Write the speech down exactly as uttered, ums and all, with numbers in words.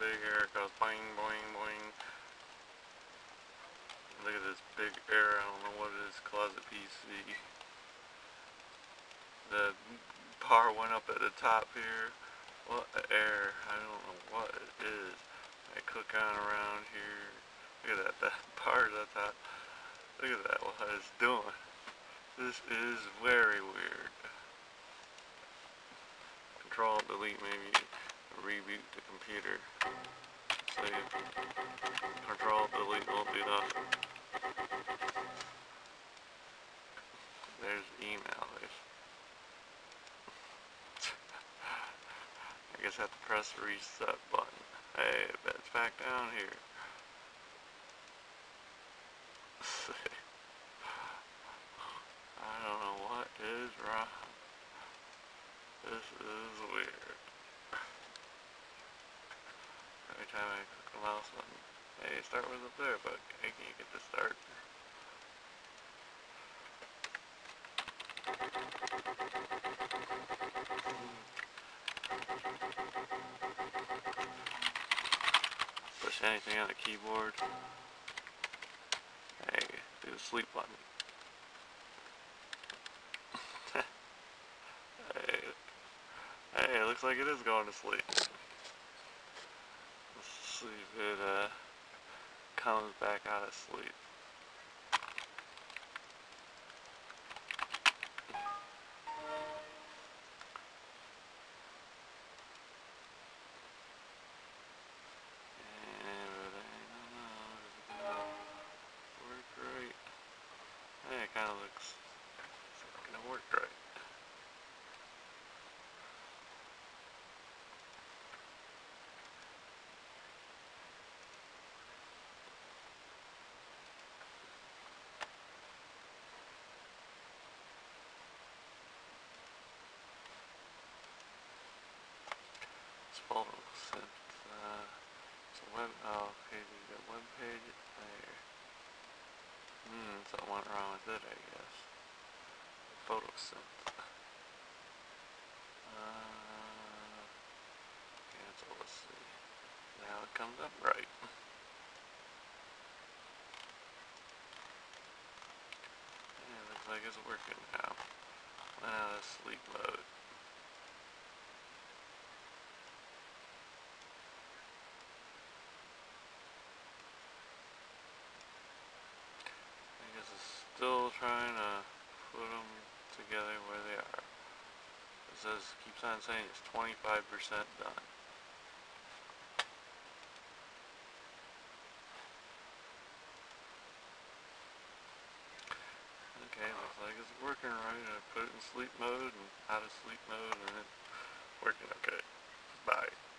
big air goes boing, boing, boing. Look at this big air. I don't know what it is. Closet P C. The bar went up at the top here. What air? I don't know what it is. I click on around here. Look at that. That bar's at the top. Look at that. What it's doing. This is very weird. Control delete maybe. Reboot the computer. Save. Control delete won't do that. There's email. I guess I have to press the reset button. Hey, it's back down here. I don't know what is wrong. This is weird. Every time I click the mouse button, hey, start was up there, but I can't get to start. Push anything on the keyboard. Hey, do the sleep button. Hey, hey, it looks like it is going to sleep. See if it uh, comes back out of sleep. And work right. Hey, it kind of looks it's not gonna work right. Photosynth, uh, it's a web, oh, okay, you got web page there. Hmm, something went wrong with it, I guess. Photosynth. Uh, cancel, let's see. Now it comes up right. Yeah, it looks like it's working now. Went out of sleep mode. Still trying to put them together where they are. It says, keeps on saying it's twenty-five percent done. Okay, looks like it's working right. I put it in sleep mode and out of sleep mode and it's working okay. Bye.